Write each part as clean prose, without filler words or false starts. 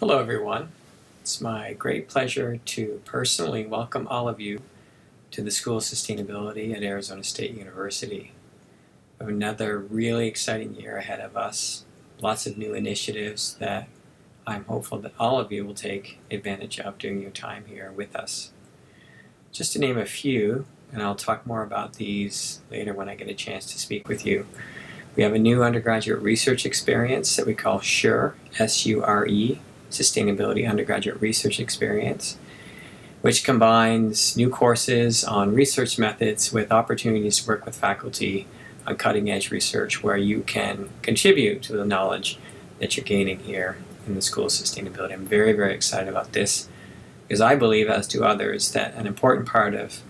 Hello everyone. It's my great pleasure to personally welcome all of you to the School of Sustainability at Arizona State University. We have another really exciting year ahead of us. Lots of new initiatives that I'm hopeful that all of you will take advantage of during your time here with us. Just to name a few, and I'll talk more about these later when I get a chance to speak with you. We have a new undergraduate research experience that we call SURE, S-U-R-E, Sustainability Undergraduate Research Experience, which combines new courses on research methods with opportunities to work with faculty on cutting-edge research where you can contribute to the knowledge that you're gaining here in the School of Sustainability. I'm very, very excited about this because I believe, as do others, that an important part of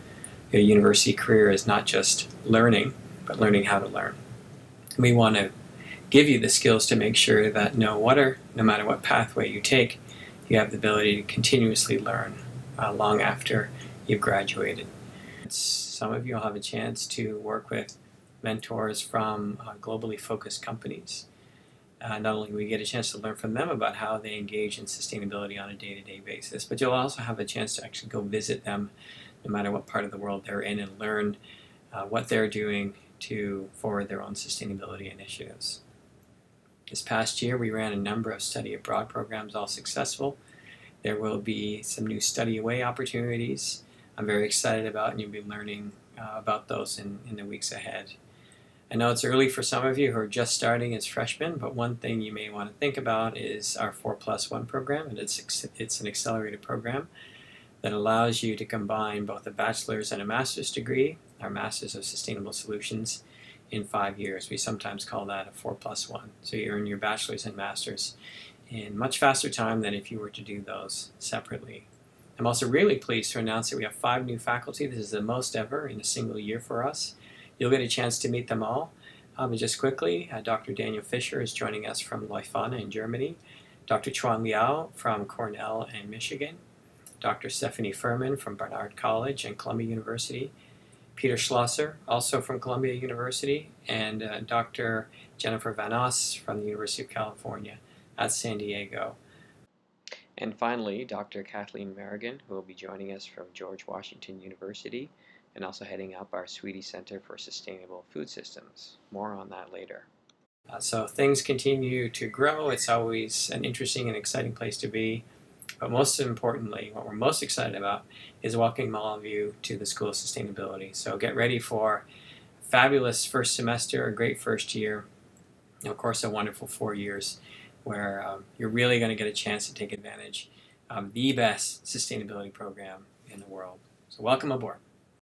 your university career is not just learning, but learning how to learn. We want to give you the skills to make sure that no matter what pathway you take, you have the ability to continuously learn long after you've graduated. Some of you will have a chance to work with mentors from globally focused companies. Not only will you get a chance to learn from them about how they engage in sustainability on a day-to-day basis, but you'll also have a chance to actually go visit them no matter what part of the world they're in and learn what they're doing to forward their own sustainability initiatives. This past year, we ran a number of study abroad programs, all successful. There will be some new study away opportunities I'm very excited about, and you'll be learning about those in the weeks ahead. I know it's early for some of you who are just starting as freshmen, but one thing you may want to think about is our 4+1 program, and it's an accelerated program that allows you to combine both a bachelor's and a master's degree, our Masters of Sustainable Solutions, in 5 years. We sometimes call that a 4+1. So you earn your bachelor's and master's in much faster time than if you were to do those separately. I'm also really pleased to announce that we have 5 new faculty. This is the most ever in a single year for us. You'll get a chance to meet them all. But just quickly, Dr. Daniel Fisher is joining us from Leifana in Germany, Dr. Chuang Liao from Cornell and Michigan, Dr. Stephanie Furman from Barnard College and Columbia University, Peter Schlosser, also from Columbia University, and Dr. Jennifer Vanos from the University of California at San Diego. And finally, Dr. Kathleen Merrigan, who will be joining us from George Washington University and also heading up our Sweetie Center for Sustainable Food Systems. More on that later. So things continue to grow. It's always an interesting and exciting place to be. But most importantly, what we're most excited about is welcoming all of you to the School of Sustainability. So get ready for a fabulous first semester, a great first year, and of course a wonderful 4 years where you're really going to get a chance to take advantage of the best sustainability program in the world. So welcome aboard.